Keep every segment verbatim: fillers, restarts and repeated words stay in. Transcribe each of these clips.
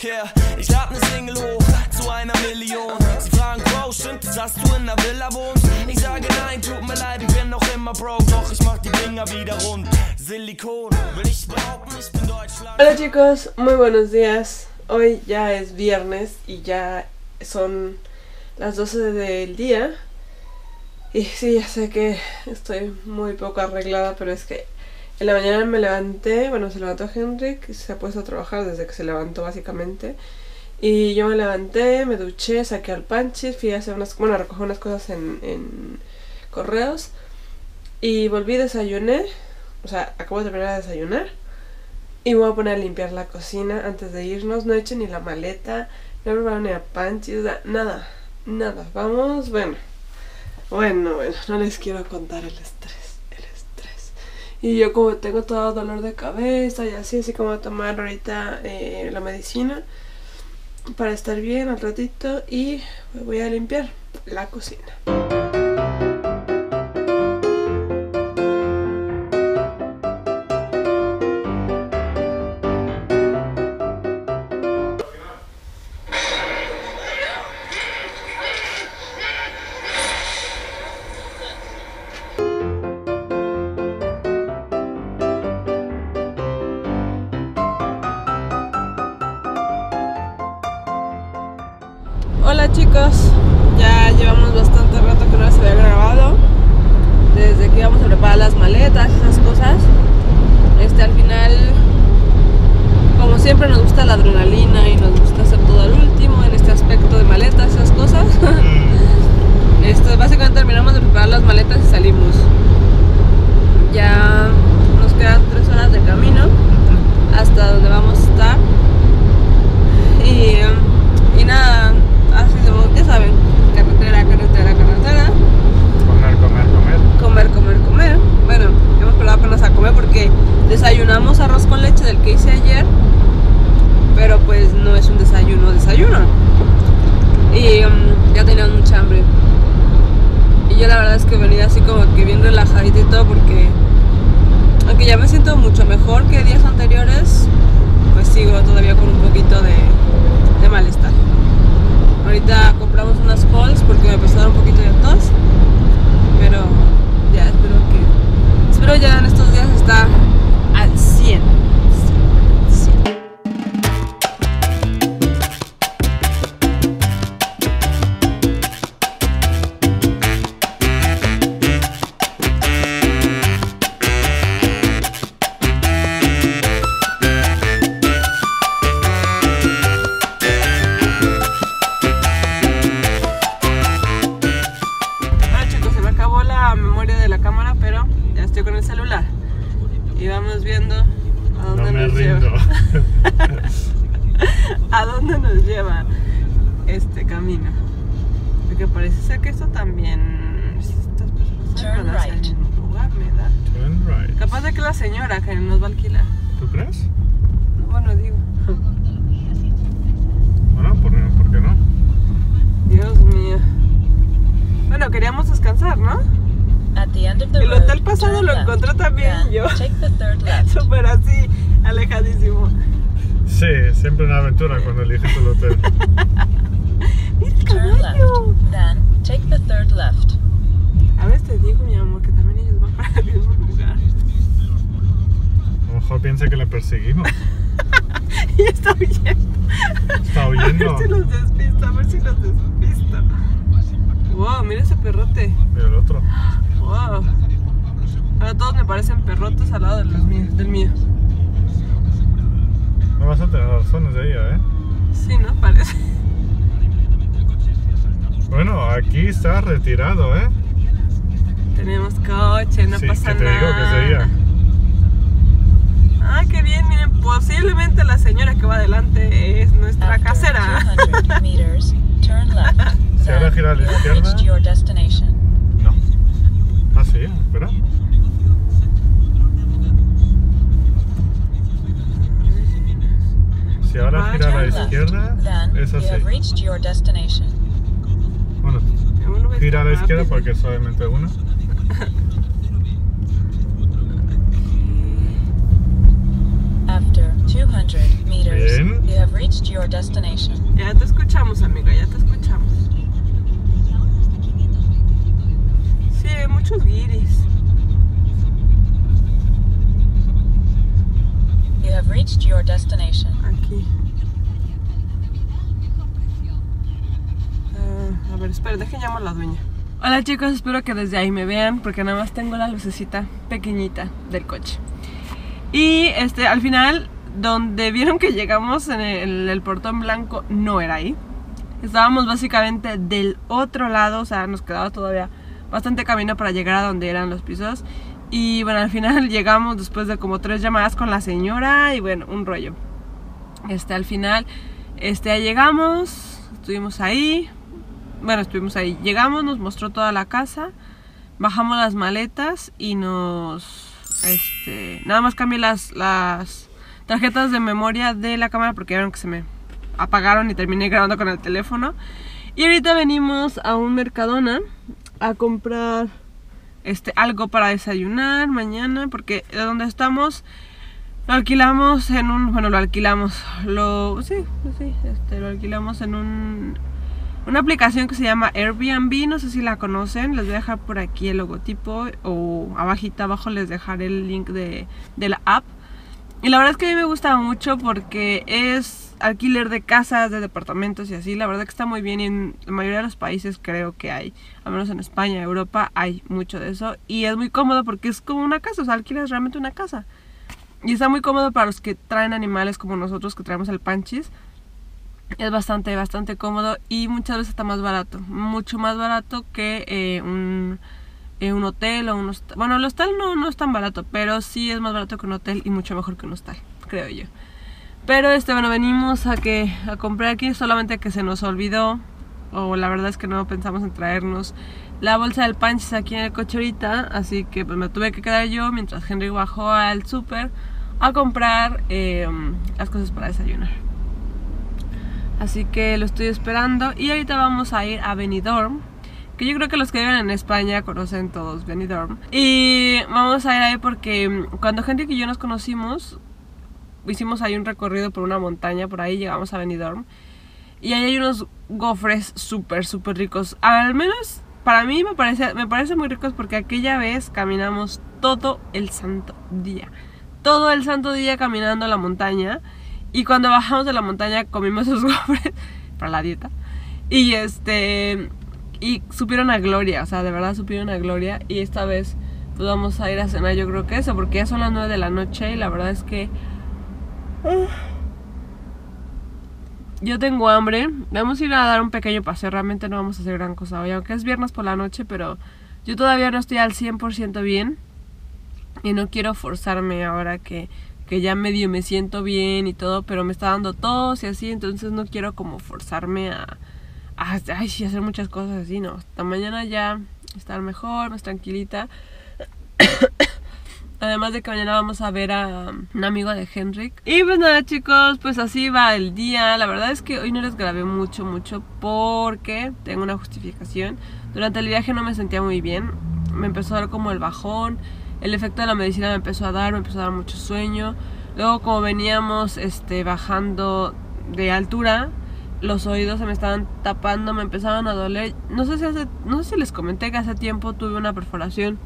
Yeah, ich lade ne Single hoch zu einer Million. Sie fragen, Bro, stimmt es, dass du in der Villa wohnst? Ich sage nein, tut mir leid, ich bin noch immer broke, doch ich mach die Dinger wieder rund. Silikon, will ich behaupten, ich bin Deutschland. Hola chicos, muy buenos días. Hoy ya es viernes y ya son las doce del día. Y sí, ya sé que estoy muy poco arreglada, pero es que en la mañana me levanté, bueno, se levantó Henrik, se ha puesto a trabajar desde que se levantó básicamente. Y yo me levanté, me duché, saqué al Panchi, fui a hacer unas, bueno, a recoger unas cosas en, en correos. Y volví, desayuné, o sea, acabo de terminar de desayunar. Y me voy a poner a limpiar la cocina antes de irnos, no he hecho ni la maleta, no he preparado ni a Panchi, o sea, nada, nada, vamos, bueno. Bueno, bueno, no les quiero contar el estrés. Y yo como tengo todo dolor de cabeza y así, así como voy a tomar ahorita eh, la medicina para estar bien al ratito y voy a limpiar la cocina. Hola chicos, ya llevamos bastante rato que no se había grabado, desde que íbamos a preparar las maletas, esas cosas. Este, al final, como siempre nos gusta la adrenalina y nos gusta hacer todo al último en este aspecto de maletas, esas cosas. Esto, básicamente terminamos de preparar las maletas y salimos. Ya nos quedan tres horas de camino hasta donde vamos a estar. Y, y nada. Así somos, ya saben, carretera, carretera, carretera. Comer, comer, comer. Comer, comer, comer. Bueno, hemos parado apenas a comer porque desayunamos arroz con leche del que hice ayer, pero pues no es un desayuno, desayuno. Y um, ya teníamos mucha hambre. Y yo la verdad es que venía así como que bien relajadita y todo porque, aunque ya me siento mucho mejor que días anteriores, pues sigo todavía con un poquito de, de malestar. Ahorita compramos unas halls porque me pasaron un poquito de tos, pero ya espero que... Espero ya en estos días estar al cien. Sí, ¿a dónde nos lleva este camino? Porque parece ser que esto también... Estas personas en un lugar, ¿verdad? Turn right. Capaz de que la señora que nos va a alquilar. ¿Tú crees? Bueno, digo. Bueno, ¿por, ¿por qué no? Dios mío. Bueno, queríamos descansar, ¿no? At the end of the road, el hotel pasado lo encontré también yo. Súper así, alejadísimo. Sí, siempre una aventura cuando eliges el hotel. ¡Mira el caballo! A veces te digo, mi amor, que también ellos van para el mismo lugar. A lo mejor piensa que la perseguimos. Y está huyendo. Está huyendo. A ver si los despista, a ver si los despista. Wow, mira ese perrote. Mira el otro. Wow. Ahora todos me parecen perrotes al lado de los míos, del mío. No vas a tener razones de ella, ¿eh? Sí, ¿no? Parece. Bueno, aquí está retirado, ¿eh? Tenemos coche, no sí, pasa que te nada. Digo que sería. Ah, qué bien, miren, posiblemente la señora que va adelante es nuestra After casera. two hundred meters, turn left. ¿Se ahora gira a la izquierda? No. Ah, sí, espera. Si ahora gira a la izquierda, es así. Bueno, gira a la izquierda porque es solamente una. Bien. destination. Aquí. Uh, a ver, espera, dejen llamar a la dueña. Hola chicos, espero que desde ahí me vean porque nada más tengo la lucecita pequeñita del coche. Y este, al final, donde vieron que llegamos en el, el portón blanco, no era ahí. Estábamos básicamente del otro lado, o sea, nos quedaba todavía bastante camino para llegar a donde eran los pisos. Y bueno, al final llegamos después de como tres llamadas con la señora y bueno, un rollo. Este, al final, este, llegamos, estuvimos ahí. Bueno, estuvimos ahí, llegamos, nos mostró toda la casa, bajamos las maletas y nos... Este, nada más cambié las, las tarjetas de memoria de la cámara porque vieron que se me apagaron y terminé grabando con el teléfono. Y ahorita venimos a un Mercadona a comprar este, algo para desayunar mañana porque de donde estamos lo alquilamos en un... Bueno, lo alquilamos, lo... Sí, sí, este, lo alquilamos en un... una aplicación que se llama Airbnb, no sé si la conocen, les voy a dejar por aquí el logotipo o abajita abajo les dejaré el link de, de la app. Y la verdad es que a mí me gusta mucho porque es alquiler de casas, de departamentos y así. La verdad que está muy bien y en la mayoría de los países creo que hay, al menos en España, Europa, hay mucho de eso. Y es muy cómodo porque es como una casa, o sea, alquilas realmente una casa. Y está muy cómodo para los que traen animales como nosotros que traemos el Panchis. Es bastante, bastante cómodo y muchas veces está más barato, mucho más barato que eh, un, eh, un hotel o un hostal. Bueno, el hostal no, no es tan barato, pero sí es más barato que un hotel y mucho mejor que un hostal, creo yo. Pero este, bueno, venimos a, que, a comprar aquí, solamente que se nos olvidó, o la verdad es que no pensamos en traernos la bolsa del Panchis aquí en el coche ahorita, así que pues, me tuve que quedar yo mientras Henry bajó al súper a comprar eh, las cosas para desayunar. Así que lo estoy esperando y ahorita vamos a ir a Benidorm, que yo creo que los que viven en España conocen todos Benidorm. Y vamos a ir ahí porque cuando Henrik y yo nos conocimos, hicimos ahí un recorrido por una montaña, por ahí llegamos a Benidorm. Y ahí hay unos gofres súper, súper ricos. Al menos para mí me parece, me parece muy ricos porque aquella vez caminamos todo el santo día. Todo el santo día caminando la montaña. Y cuando bajamos de la montaña comimos esos gofres para la dieta. Y este... Y supieron a gloria, o sea, de verdad supieron a gloria. Y esta vez pues vamos a ir a cenar, yo creo que eso, porque ya son las nueve de la noche y la verdad es que... Uh, yo tengo hambre. Vamos a ir a dar un pequeño paseo, realmente no vamos a hacer gran cosa hoy, aunque es viernes por la noche, pero yo todavía no estoy al cien por ciento bien. Y no quiero forzarme ahora que... que ya medio me siento bien y todo, pero me está dando tos y así, entonces no quiero como forzarme a, a, a hacer muchas cosas así, no. Hasta mañana ya estar mejor, más tranquilita. Además de que mañana vamos a ver a un amigo de Henrik. Y pues nada chicos, pues así va el día. La verdad es que hoy no les grabé mucho, mucho porque tengo una justificación. Durante el viaje no me sentía muy bien, me empezó a dar como el bajón. El efecto de la medicina me empezó a dar, me empezó a dar mucho sueño. Luego como veníamos este, bajando de altura, los oídos se me estaban tapando, me empezaban a doler. No sé si, hace, no sé si les comenté que hace tiempo tuve una perforación.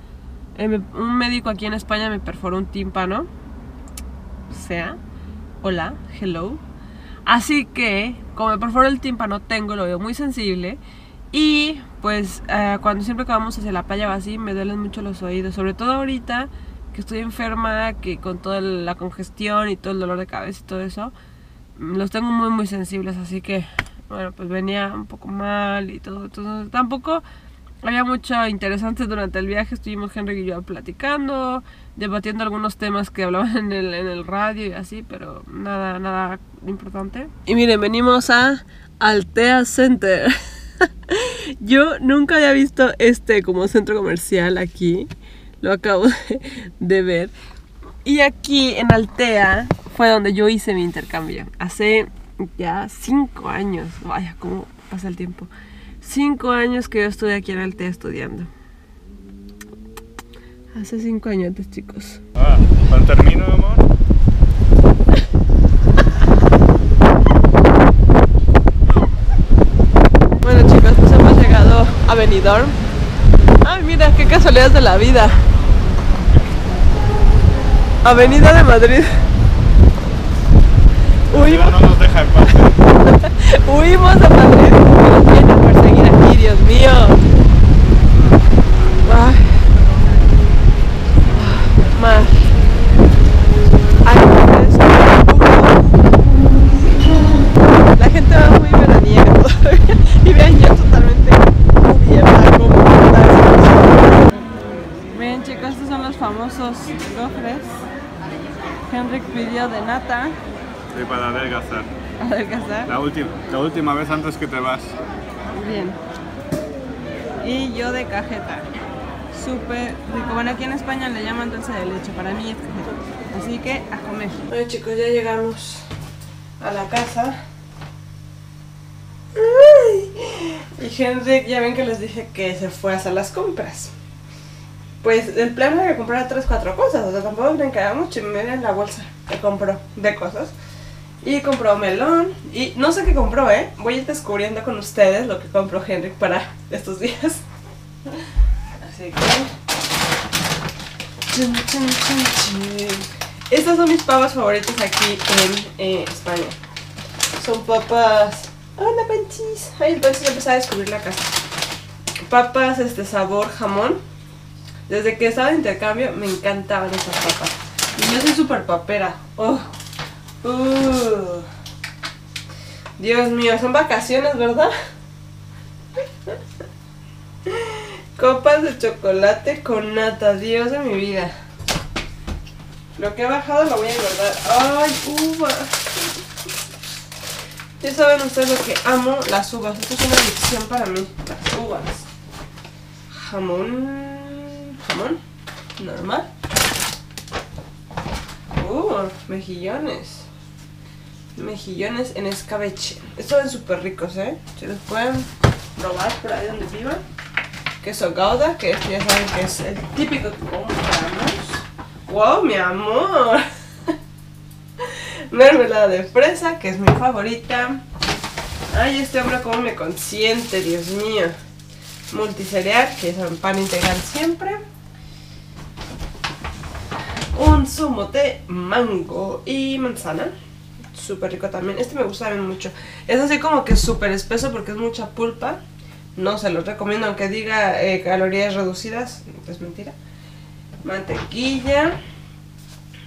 Eh, un médico aquí en España me perforó un tímpano. O sea, hola, hello. Así que, como me perforó el tímpano, tengo el oído muy sensible. Y pues eh, cuando siempre que vamos hacia la playa o así me duelen mucho los oídos, sobre todo ahorita que estoy enferma, que con toda la congestión y todo el dolor de cabeza y todo eso, los tengo muy muy sensibles, así que bueno, pues venía un poco mal y todo, entonces tampoco había mucho interesante durante el viaje, estuvimos Henry y yo platicando, debatiendo algunos temas que hablaban en el, en el radio y así, pero nada, nada importante. Y miren, venimos a Altea Center. Yo nunca había visto este como centro comercial aquí. Lo acabo de, de ver. Y aquí en Altea fue donde yo hice mi intercambio. Hace ya cinco años. Vaya, cómo pasa el tiempo. Cinco años que yo estuve aquí en Altea estudiando. Hace cinco años, chicos. Ah, ¿cuándo termino, amor? A Benidorm. Ay, mira, qué casualidad de la vida. Avenida de Madrid. Huimos. No nos deja en paz. Huimos a Madrid. Nos vienen a perseguir aquí, Dios mío. Ay. Mar. Ay, es... La gente va muy veraniega todavía. Y vean, yo totalmente cubierta como tal. Miren, chicos, estos son los famosos gofres. Henrik pidió de nata. Sí, para adelgazar. ¿Adelgazar? La última, la última vez antes que te vas. Bien. Y yo de cajeta. Súper rico. Bueno, aquí en España le llaman dulce de leche. Para mí es cajeta. Así que a comer. Bueno, chicos, ya llegamos a la casa. Y Henrik, ya ven que les dije que se fue a hacer las compras. Pues el plan era comprar tres cuatro cosas. O sea, tampoco me quedaba mucho. Y me en la bolsa que compró de cosas. Y compró melón, y no sé qué compró, ¿eh? Voy a ir descubriendo con ustedes lo que compró Henrik para estos días. Así que... Estas son mis papas favoritas aquí en eh, España. Son papas... ¡Hola, Panchis! Ay, entonces empecé a descubrir la casa. Papas este sabor jamón. Desde que estaba de intercambio me encantaban estas papas. Y yo soy súper papera. ¡Oh! Uh, Dios mío, son vacaciones, ¿verdad? Copas de chocolate con nata, Dios de mi vida. Lo que he bajado lo voy a engordar. ¡Ay, uva! Ya saben ustedes lo que amo, las uvas. Esto es una adicción para mí, las uvas. Jamón. Jamón normal. Uh, mejillones. Mejillones en escabeche. Estos son súper ricos, ¿eh? Se los pueden probar por ahí donde vivan. Queso gouda, que ya saben que es el típico que compramos. ¡Wow, mi amor! Mermelada de fresa, que es mi favorita. Ay, este hombre como me consiente, Dios mío. Multicereal, que es un pan integral siempre. Un zumo de mango y manzana. Súper rico también. Este me gusta bien mucho. Es así como que súper espeso porque es mucha pulpa. No se los recomiendo, aunque diga eh, calorías reducidas. Es mentira. Mantequilla.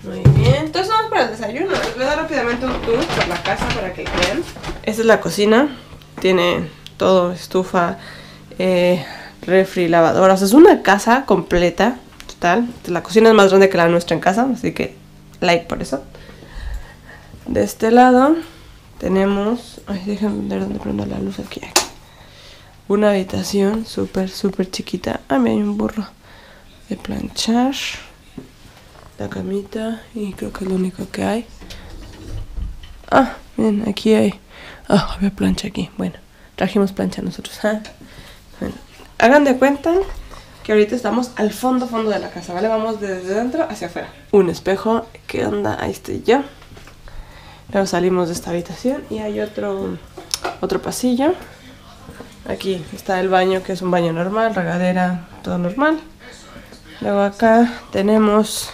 Muy bien. Entonces vamos para el desayuno. Les voy a dar rápidamente un tour por la casa para que vean. Esta es la cocina. Tiene todo, estufa, eh, refri, lavadora. O sea, es una casa completa. Total. La cocina es más grande que la nuestra en casa, así que like por eso. De este lado tenemos... Ay, déjenme ver dónde prendo la luz aquí. aquí. Una habitación súper, súper chiquita. Ah, me hay un burro de planchar. La camita y creo que es lo único que hay. Ah, miren, aquí hay... Ah, había plancha aquí. Bueno, trajimos plancha nosotros. ¿eh? Bueno, hagan de cuenta... que ahorita estamos al fondo, fondo de la casa, ¿vale? Vamos desde dentro hacia afuera. Un espejo, ¿qué onda? Ahí estoy yo. Luego salimos de esta habitación y hay otro, otro pasillo. Aquí está el baño, que es un baño normal, regadera, todo normal. Luego acá tenemos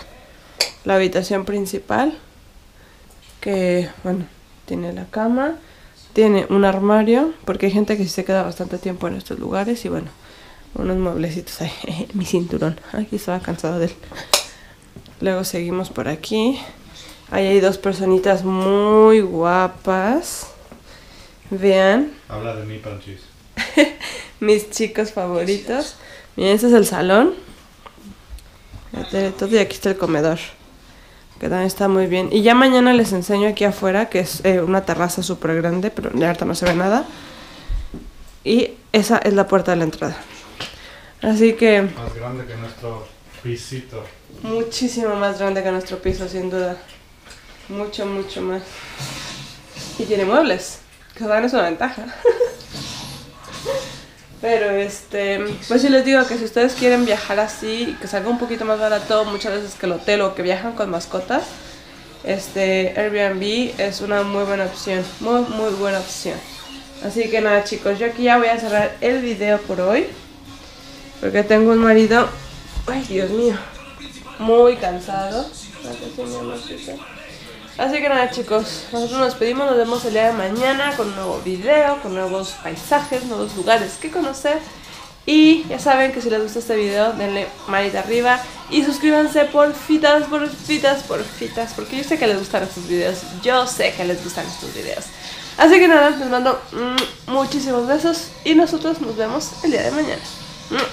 la habitación principal, que, bueno, tiene la cama, tiene un armario, porque hay gente que se queda bastante tiempo en estos lugares y, bueno, unos mueblecitos ahí, mi cinturón. Aquí estaba cansado de él. Luego seguimos por aquí. Ahí hay dos personitas muy guapas. Vean. Habla de mí, Panchis. Mis chicos favoritos. Miren, este es el salón. Y aquí está el comedor, que también está muy bien. Y ya mañana les enseño aquí afuera, que es eh, una terraza súper grande, pero de ahorita no se ve nada. Y esa es la puerta de la entrada. Así que... Más grande que nuestro pisito. Muchísimo más grande que nuestro piso, sin duda. Mucho, mucho más. Y tiene muebles, que también es una ventaja. Pero este... Pues yo les digo que si ustedes quieren viajar así, y que salga un poquito más barato, muchas veces que el hotel o que viajan con mascotas, este Airbnb es una muy buena opción. Muy, muy buena opción. Así que nada, chicos, yo aquí ya voy a cerrar el video por hoy. Porque tengo un marido, ay Dios mío, muy cansado. Así que nada, chicos, nosotros nos despedimos, nos vemos el día de mañana con un nuevo video, con nuevos paisajes, nuevos lugares que conocer. Y ya saben que si les gusta este video, denle manita arriba y suscríbanse por fitas, por fitas, por fitas, porque yo sé que les gustan estos videos, yo sé que les gustan estos videos. Así que nada, les mando muchísimos besos y nosotros nos vemos el día de mañana.